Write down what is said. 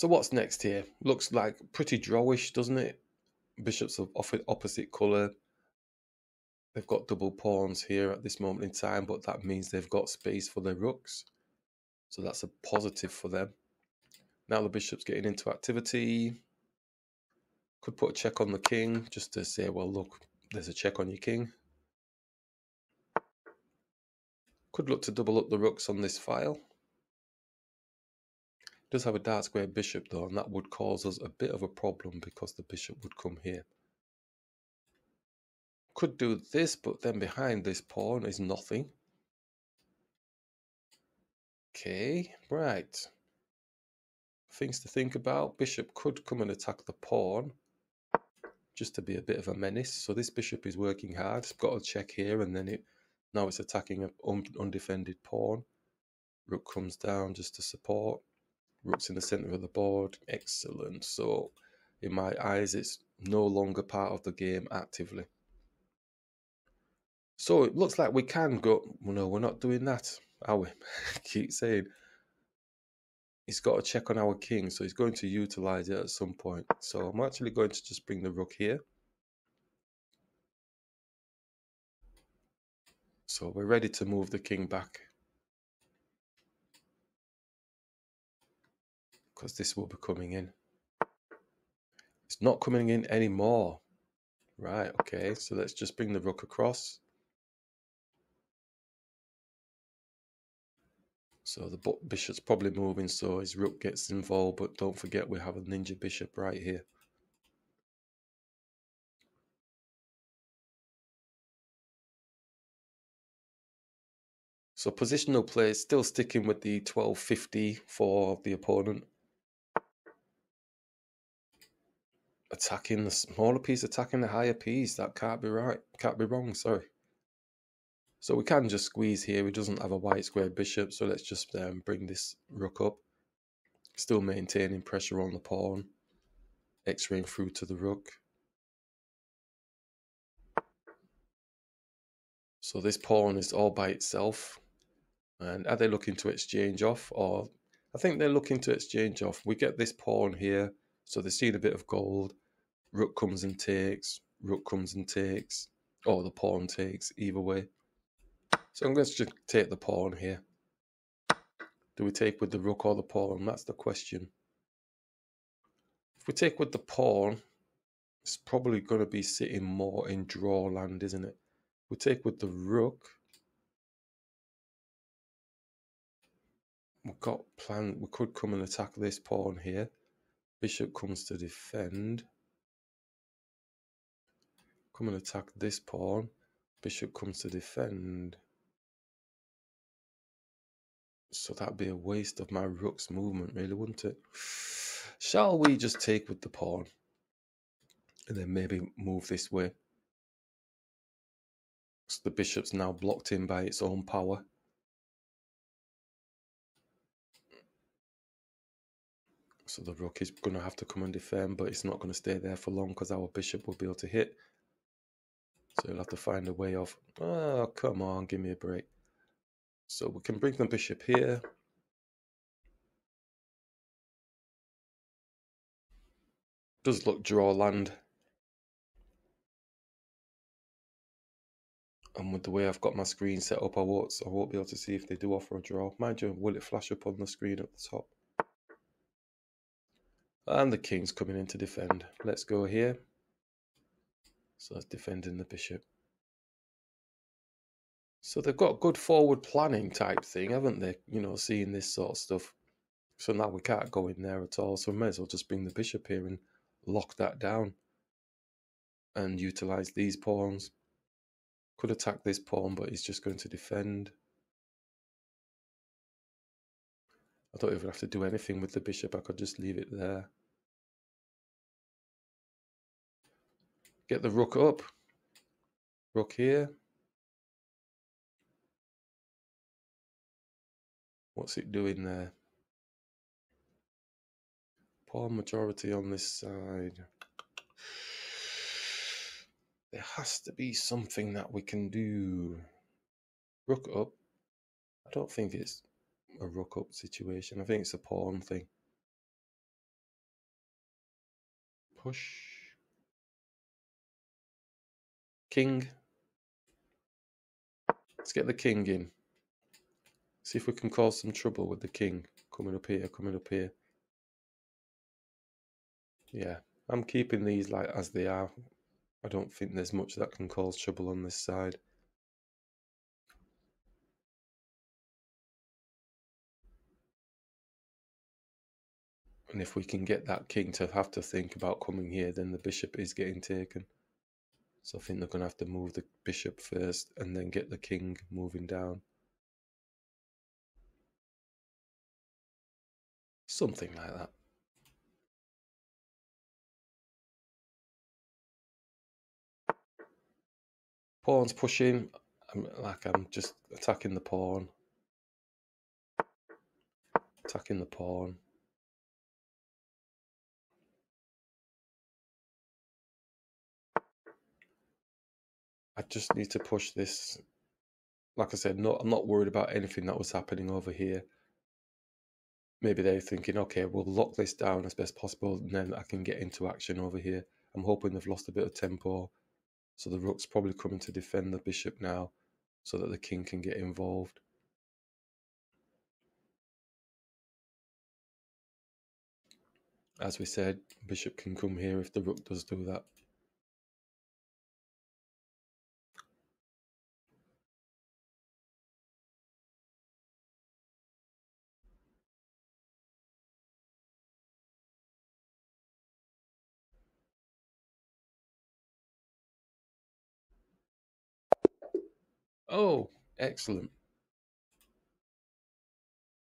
So what's next here? Looks like pretty drawish, doesn't it? Bishops of opposite colour. They've got double pawns here at this moment in time, but that means they've got space for their rooks. So that's a positive for them. Now the bishop's getting into activity. Could put a check on the king just to say, well, look, there's a check on your king. Could look to double up the rooks on this file. Does have a dark square bishop though, and that would cause us a bit of a problem because the bishop would come here. Could do this, but then behind this pawn is nothing. Okay, right. Things to think about. Bishop could come and attack the pawn just to be a bit of a menace. So this bishop is working hard. It's got a check here, and then now it's attacking an undefended pawn. Rook comes down just to support. Rook's in the centre of the board. Excellent. So in my eyes, it's no longer part of the game actively. So it looks like we can go, well, no, we're not doing that, are we? Keep saying. He's got a check on our king, so he's going to utilise it at some point. So I'm actually going to just bring the rook here. So we're ready to move the king back, because this will be coming in. It's not coming in anymore. Right, okay, so let's just bring the rook across. So the bishop's probably moving, so his rook gets involved, but don't forget we have a ninja bishop right here. So positional play is still sticking with the 1250 for the opponent. Attacking the smaller piece, attacking the higher piece. That can't be right. Can't be wrong, sorry. So we can just squeeze here. He doesn't have a white square bishop, so let's just bring this rook up. Still maintaining pressure on the pawn. X-raying through to the rook. So this pawn is all by itself. And are they looking to exchange off? Or I think they're looking to exchange off. We get this pawn here. So they've seen a bit of gold. Rook comes and takes. Rook comes and takes. Or the pawn takes, either way. So I'm going to just take the pawn here. Do we take with the rook or the pawn? That's the question. If we take with the pawn, it's probably going to be sitting more in draw land, isn't it? We take with the rook. We've got plan. We could come and attack this pawn here. Bishop comes to defend. Come and attack this pawn. Bishop comes to defend. So that'd be a waste of my rook's movement, really, wouldn't it? Shall we just take with the pawn? And then maybe move this way. So the bishop's now blocked in by its own power. So the rook is going to have to come and defend, but it's not going to stay there for long because our bishop will be able to hit. So he'll have to find a way off. Oh, come on, give me a break. So we can bring the bishop here. Does look draw land. And with the way I've got my screen set up, I won't be able to see if they do offer a draw. Mind you, will it flash up on the screen at the top? And the king's coming in to defend. Let's go here. So that's defending the bishop. So they've got good forward planning type thing, haven't they? You know, seeing this sort of stuff. So now we can't go in there at all. So we may as well just bring the bishop here and lock that down. And utilise these pawns. Could attack this pawn, but he's just going to defend. I don't even have to do anything with the bishop. I could just leave it there. Get the rook up. Rook here. What's it doing there? Pawn majority on this side. There has to be something that we can do. Rook up. I don't think it's a rook up situation. I think it's a pawn thing. push. King. Let's get the king in. See if we can cause some trouble with the king. Coming up here, coming up here. Yeah, I'm keeping these like as they are. I don't think there's much that can cause trouble on this side. And if we can get that king to have to think about coming here, then the bishop is getting taken. So I think they're going to have to move the bishop first and then get the king moving down. Something like that. Pawn's pushing. I'm just attacking the pawn. Attacking the pawn. I just need to push this. Like I said, I'm not worried about anything that was happening over here. Maybe they're thinking, okay, we'll lock this down as best possible, and then I can get into action over here. I'm hoping they've lost a bit of tempo. So the rook's probably coming to defend the bishop now so that the king can get involved. As we said, bishop can come here if the rook does do that. Oh, excellent.